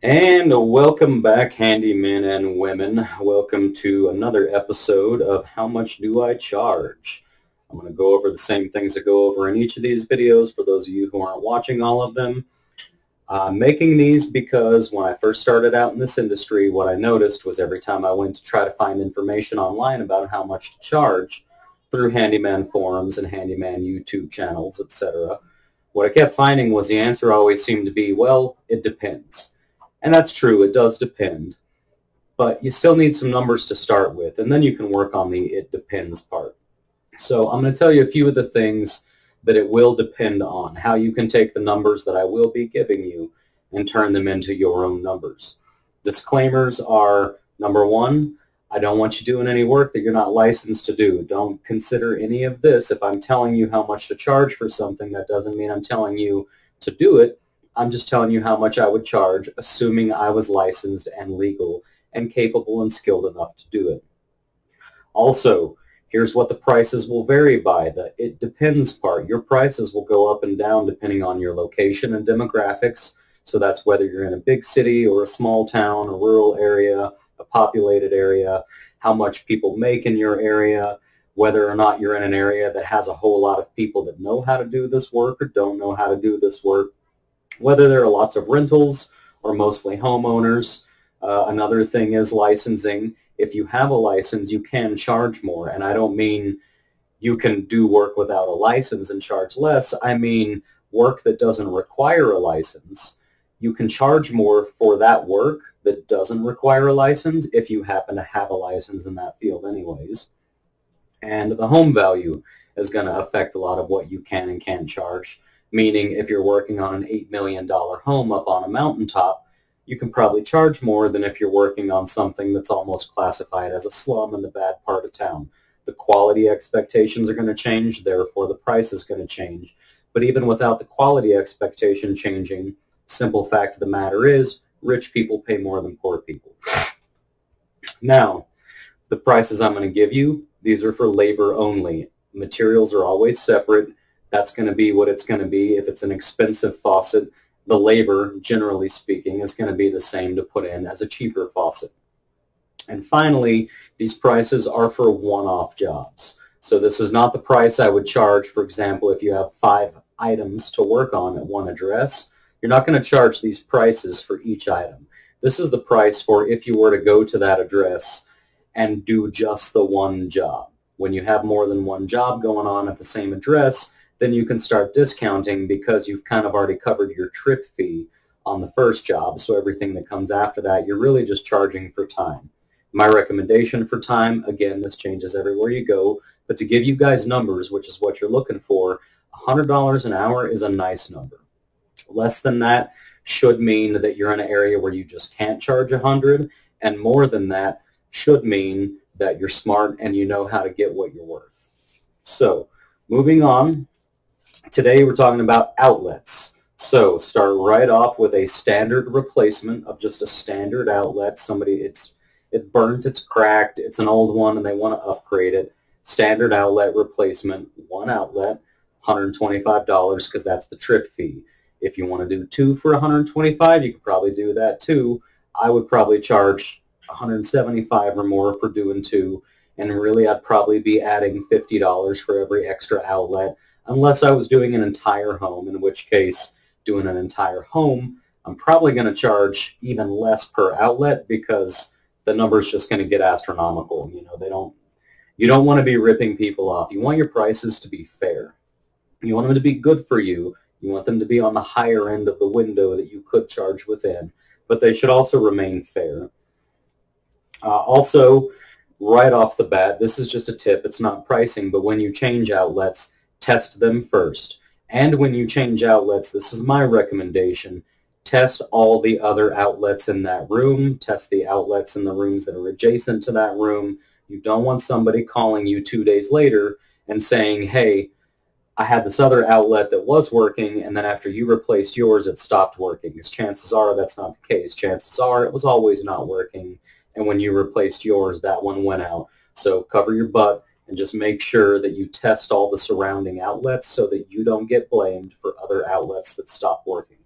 And welcome back, handymen and women. Welcome to another episode of How Much Do I Charge? I'm going to go over the same things I go over in each of these videos for those of you who aren't watching all of them. I'm making these because when I first started out in this industry, what I noticed was every time I went to try to find information online about how much to charge through handyman forums and handyman YouTube channels, etc., what I kept finding was the answer always seemed to be, well, it depends. And that's true, it does depend, but you still need some numbers to start with, and then you can work on the it depends part. So I'm going to tell you a few of the things that it will depend on, how you can take the numbers that I will be giving you and turn them into your own numbers. Disclaimers are, number one, I don't want you doing any work that you're not licensed to do. Don't consider any of this. If I'm telling you how much to charge for something, that doesn't mean I'm telling you to do it. I'm just telling you how much I would charge, assuming I was licensed and legal and capable and skilled enough to do it. Also, here's what the prices will vary by, the it depends part. Your prices will go up and down depending on your location and demographics, so that's whether you're in a big city or a small town, a rural area, a populated area, how much people make in your area, whether or not you're in an area that has a whole lot of people that know how to do this work or don't know how to do this work, whether there are lots of rentals or mostly homeowners. Another thing is licensing. If you have a license, you can charge more. And I don't mean you can do work without a license and charge less. I mean work that doesn't require a license. You can charge more for that work that doesn't require a license if you happen to have a license in that field anyways. And the home value is going to affect a lot of what you can and can't charge. Meaning if you're working on an $8 million home up on a mountaintop, you can probably charge more than if you're working on something that's almost classified as a slum in the bad part of town. The quality expectations are going to change, therefore the price is going to change. But even without the quality expectation changing, simple fact of the matter is, rich people pay more than poor people. Now, the prices I'm going to give you, these are for labor only. Materials are always separate. That's going to be what it's going to be. If it's an expensive faucet, the labor, generally speaking, is going to be the same to put in as a cheaper faucet. And finally, these prices are for one-off jobs. So this is not the price I would charge, for example, if you have 5 items to work on at one address. You're not going to charge these prices for each item. This is the price for if you were to go to that address and do just the one job. When you have more than one job going on at the same address, then you can start discounting because you've kind of already covered your trip fee on the first job, so everything that comes after that, you're really just charging for time. My recommendation for time, again, this changes everywhere you go, but to give you guys numbers, which is what you're looking for, $100 an hour is a nice number. Less than that should mean that you're in an area where you just can't charge $100, and more than that should mean that you're smart and you know how to get what you're worth. So, moving on. Today we're talking about outlets. So start right off with a standard replacement of just a standard outlet. Somebody, it's burnt, it's cracked, it's an old one and they want to upgrade it. Standard outlet replacement, one outlet, $125 because that's the trip fee. If you want to do 2 for $125, you can probably do that too. I would probably charge $175 or more for doing 2, and really I'd probably be adding $50 for every extra outlet. Unless I was doing an entire home, in which case, doing an entire home, I'm probably going to charge even less per outlet because the number's just going to get astronomical. You know, you don't want to be ripping people off. You want your prices to be fair. You want them to be good for you. You want them to be on the higher end of the window that you could charge within, but they should also remain fair. Also, right off the bat, this is just a tip. It's not pricing, but when you change outlets, test them first. And when you change outlets, this is my recommendation, test all the other outlets in that room, test the outlets in the rooms that are adjacent to that room. You don't want somebody calling you 2 days later and saying, hey, I had this other outlet that was working, and then after you replaced yours, it stopped working. Because chances are that's not the case. Chances are it was always not working, and when you replaced yours, that one went out. So cover your butt. And just make sure that you test all the surrounding outlets so that you don't get blamed for other outlets that stop working.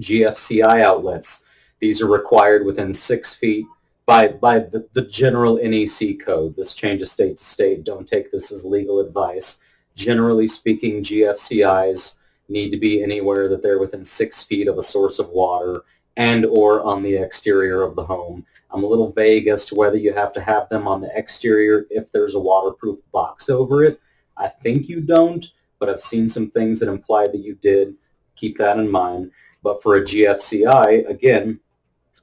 GFCI outlets. These are required within 6 feet by the general NEC code. This changes state to state. Don't take this as legal advice. Generally speaking, GFCIs need to be anywhere that they're within 6 feet of a source of water and or on the exterior of the home. I'm a little vague as to whether you have to have them on the exterior if there's a waterproof box over it. I think you don't, but I've seen some things that imply that you did. Keep that in mind. But for a GFCI, again,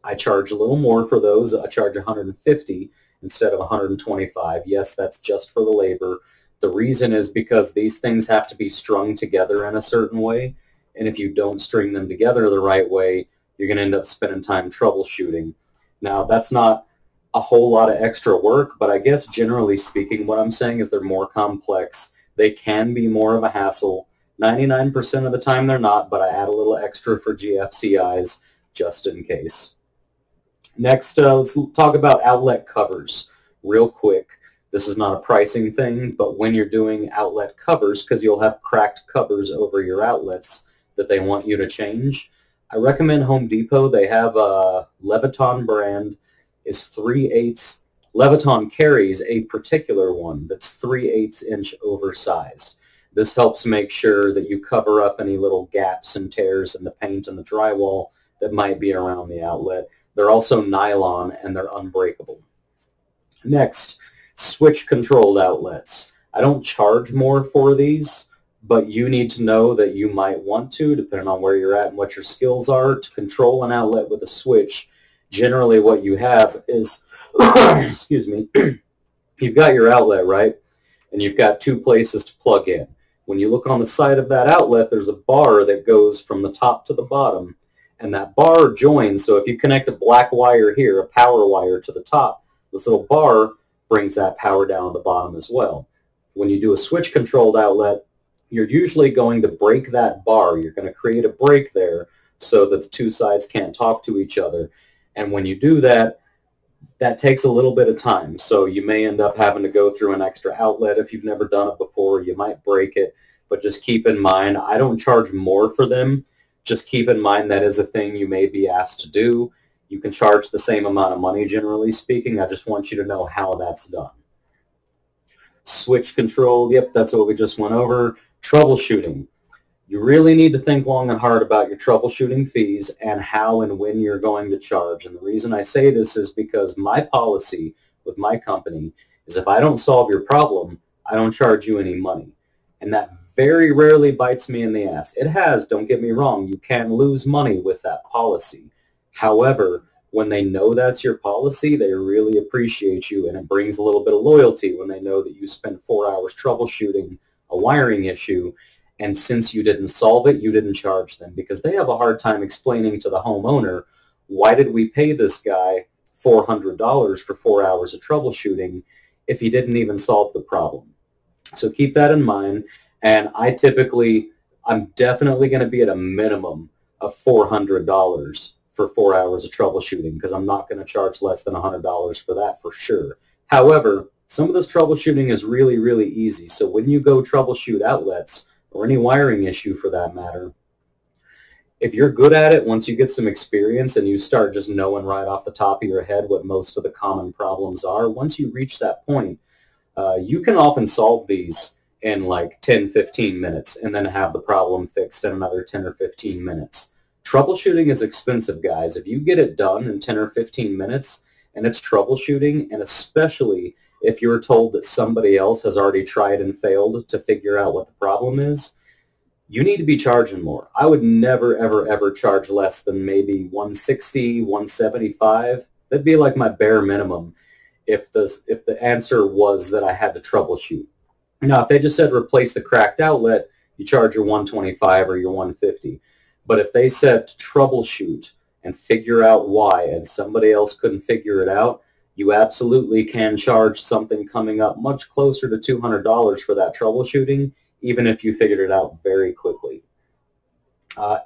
I charge a little more for those. I charge $150 instead of $125. Yes, that's just for the labor. The reason is because these things have to be strung together in a certain way, and if you don't string them together the right way, you're going to end up spending time troubleshooting. Now, that's not a whole lot of extra work, but I guess generally speaking, what I'm saying is they're more complex. They can be more of a hassle. 99% of the time they're not, but I add a little extra for GFCIs just in case. Next, let's talk about outlet covers real quick. This is not a pricing thing, but when you're doing outlet covers, because you'll have cracked covers over your outlets that they want you to change, I recommend Home Depot. They have a Leviton brand. It's 3/8. Leviton carries a particular one that's 3/8 inch oversized. This helps make sure that you cover up any little gaps and tears in the paint and the drywall that might be around the outlet. They're also nylon and they're unbreakable. Next, switch controlled outlets. I don't charge more for these, but you need to know that you might want to, depending on where you're at and what your skills are, to control an outlet with a switch. Generally what you have is, excuse me, you've got your outlet, right? And you've got two places to plug in. When you look on the side of that outlet, there's a bar that goes from the top to the bottom, and that bar joins. So if you connect a black wire here, a power wire to the top, this little bar brings that power down to the bottom as well. When you do a switch controlled outlet, you're usually going to break that bar. You're going to create a break there so that the two sides can't talk to each other. And when you do that, that takes a little bit of time. So you may end up having to go through an extra outlet if you've never done it before. You might break it, but just keep in mind, I don't charge more for them. Just keep in mind that is a thing you may be asked to do. You can charge the same amount of money, generally speaking. I just want you to know how that's done. Switch control, yep, that's what we just went over. Troubleshooting. You really need to think long and hard about your troubleshooting fees and how and when you're going to charge. And the reason I say this is because my policy with my company is if I don't solve your problem, I don't charge you any money. And that very rarely bites me in the ass. It has, don't get me wrong, you can lose money with that policy. However, when they know that's your policy, they really appreciate you, and it brings a little bit of loyalty when they know that you spent 4 hours troubleshooting a wiring issue, and since you didn't solve it, you didn't charge them, because they have a hard time explaining to the homeowner, why did we pay this guy $400 for 4 hours of troubleshooting if he didn't even solve the problem? So keep that in mind, and I'm definitely going to be at a minimum of $400 for 4 hours of troubleshooting, because I'm not going to charge less than $100 for that for sure. However, some of this troubleshooting is really, really easy. So when you go troubleshoot outlets or any wiring issue for that matter, if you're good at it, once you get some experience and you start just knowing right off the top of your head what most of the common problems are, once you reach that point, you can often solve these in like 10, 15 minutes and then have the problem fixed in another 10 or 15 minutes. Troubleshooting is expensive, guys. If you get it done in 10 or 15 minutes and it's troubleshooting, and especially if you're told that somebody else has already tried and failed to figure out what the problem is, you need to be charging more. I would never, ever, ever charge less than maybe $160, $175. That'd be like my bare minimum if the answer was that I had to troubleshoot. Now, if they just said replace the cracked outlet, you charge your $125 or your $150. But if they said to troubleshoot and figure out why, and somebody else couldn't figure it out, you absolutely can charge something coming up much closer to $200 for that troubleshooting, even if you figured it out very quickly.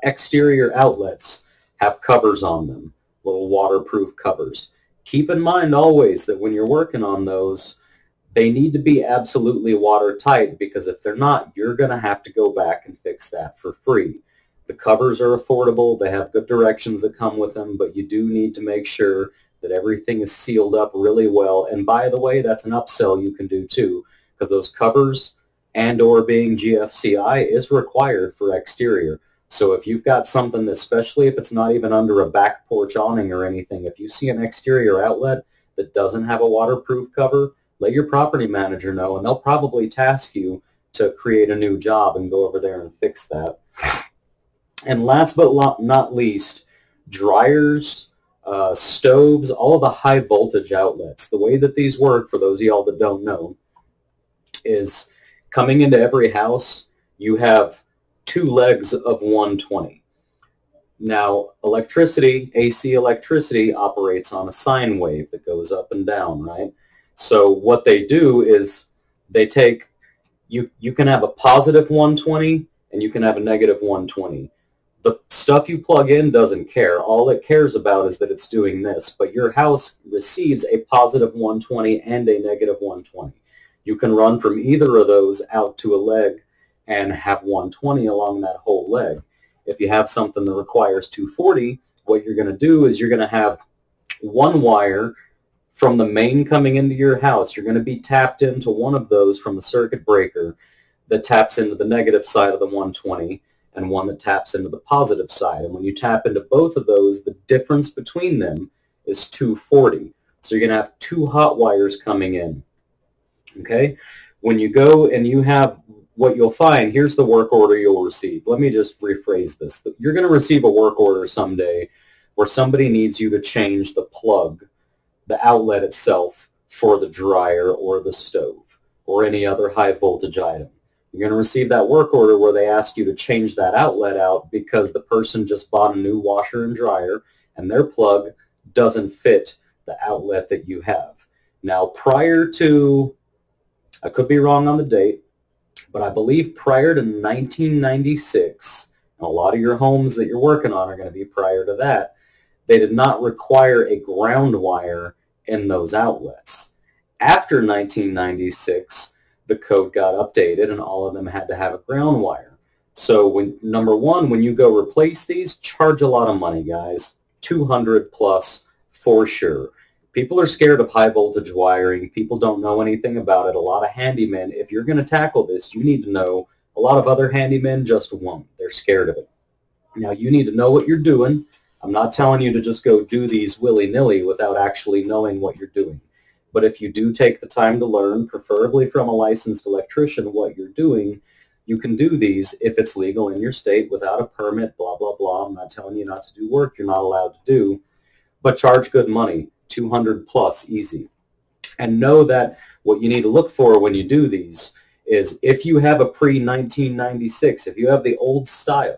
Exterior outlets have covers on them, little waterproof covers. Keep in mind always that when you're working on those, they need to be absolutely watertight, because if they're not, you're going to have to go back and fix that for free. The covers are affordable, they have good directions that come with them, but you do need to make sure that everything is sealed up really well. And by the way, that's an upsell you can do too, because those covers and or being GFCI is required for exterior. So if you've got something, especially if it's not even under a back porch awning or anything, if you see an exterior outlet that doesn't have a waterproof cover, let your property manager know, and they'll probably task you to create a new job and go over there and fix that. And last but not least, dryers, stoves, all of the high voltage outlets. The way that these work, for those of y'all that don't know, is coming into every house, you have two legs of 120. Now, electricity, AC electricity, operates on a sine wave that goes up and down, right? So what they do is they take, you can have a positive 120 and you can have a negative 120. The stuff you plug in doesn't care. All it cares about is that it's doing this, but your house receives a positive 120 and a negative 120. You can run from either of those out to a leg and have 120 along that whole leg. If you have something that requires 240, what you're going to do is you're going to have one wire from the main coming into your house. You're going to be tapped into one of those from the circuit breaker that taps into the negative side of the 120 and one that taps into the positive side. And when you tap into both of those, the difference between them is 240. So you're going to have two hot wires coming in. Okay, when you go and you have what you'll find, here's the work order you'll receive. Let me just rephrase this. You're going to receive a work order someday where somebody needs you to change the plug, the outlet itself for the dryer or the stove or any other high voltage item. You're going to receive that work order where they ask you to change that outlet out because the person just bought a new washer and dryer and their plug doesn't fit the outlet that you have. Now, prior to, I could be wrong on the date, but I believe prior to 1996, and a lot of your homes that you're working on are going to be prior to that, they did not require a ground wire in those outlets. After 1996, the code got updated and all of them had to have a ground wire. So when, number one, when you go replace these, charge a lot of money, guys. $200 plus for sure. People are scared of high voltage wiring. People don't know anything about it. A lot of handymen, if you're going to tackle this, you need to know. A lot of other handymen just won't. They're scared of it. Now, you need to know what you're doing. I'm not telling you to just go do these willy-nilly without actually knowing what you're doing. But if you do take the time to learn, preferably from a licensed electrician, what you're doing, you can do these if it's legal in your state without a permit, blah, blah, blah. I'm not telling you not to do work you're not allowed to do, but charge good money. 200 plus easy. And know that what you need to look for when you do these is if you have a pre-1996, if you have the old style,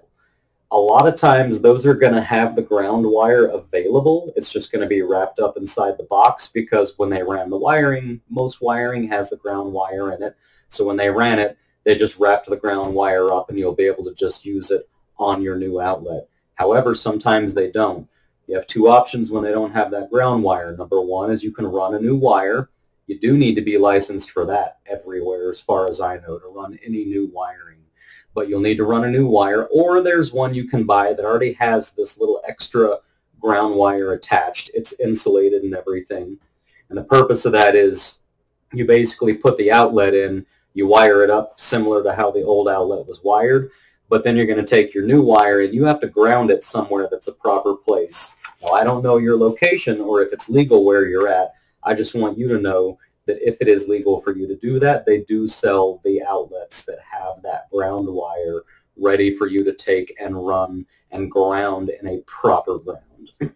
a lot of times those are going to have the ground wire available. It's just going to be wrapped up inside the box because when they ran the wiring, most wiring has the ground wire in it. So when they ran it, they just wrapped the ground wire up and you'll be able to just use it on your new outlet. However, sometimes they don't. You have two options when they don't have that ground wire. Number one is you can run a new wire. You do need to be licensed for that everywhere, as far as I know, to run any new wiring. But you'll need to run a new wire, or there's one you can buy that already has this little extra ground wire attached. It's insulated and everything. And the purpose of that is you basically put the outlet in, you wire it up similar to how the old outlet was wired, but then you're going to take your new wire and you have to ground it somewhere that's a proper place. Now, I don't know your location or if it's legal where you're at. I just want you to know that if it is legal for you to do that, they do sell the outlets that have that ground wire ready for you to take and run and ground in a proper ground.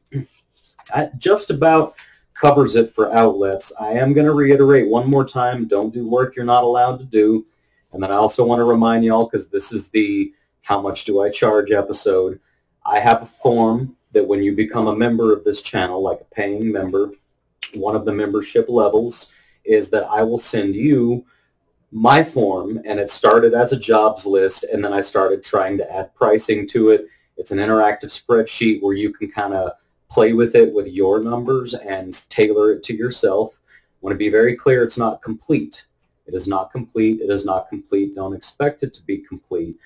That just about covers it for outlets. I am going to reiterate one more time, don't do work you're not allowed to do. And then I also want to remind y'all, because this is the how much do I charge episode, I have a form that when you become a member of this channel, like a paying member, one of the membership levels is that I will send you my form, and it started as a jobs list, and then I started trying to add pricing to it. It's an interactive spreadsheet where you can kind of play with it with your numbers and tailor it to yourself. I want to be very clear, it's not complete. It is not complete. It is not complete. Don't expect it to be complete.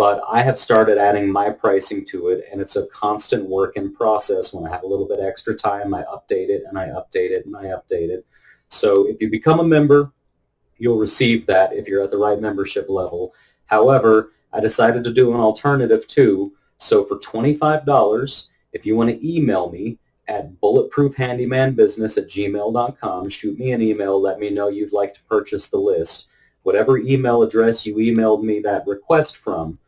but I have started adding my pricing to it, and it's a constant work in process. When I have a little bit extra time, I update it, and I update it, and I update it. So if you become a member, you'll receive that if you're at the right membership level. However, I decided to do an alternative too. So for $25, if you want to email me at bulletproofhandymanbusiness@gmail.com, shoot me an email, let me know you'd like to purchase the list. Whatever email address you emailed me that request from,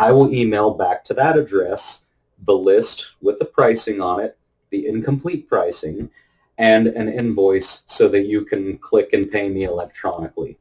I will email back to that address the list with the pricing on it, the incomplete pricing, and an invoice so that you can click and pay me electronically.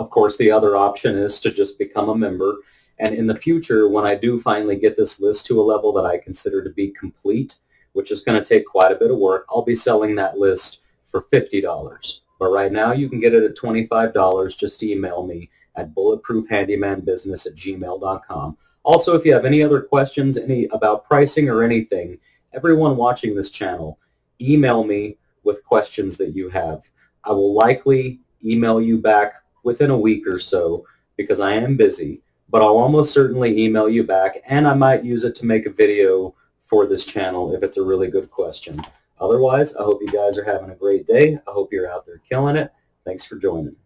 Of course, the other option is to just become a member, and in the future, when I do finally get this list to a level that I consider to be complete, which is going to take quite a bit of work, I'll be selling that list for $50. But right now, you can get it at $25. Just email me at bulletproofhandymanbusiness@gmail.com. Also, if you have any other questions about pricing or anything, everyone watching this channel, email me with questions that you have. I will likely email you back within a week or so because I am busy, but I'll almost certainly email you back, and I might use it to make a video for this channel if it's a really good question. Otherwise, I hope you guys are having a great day. I hope you're out there killing it. Thanks for joining.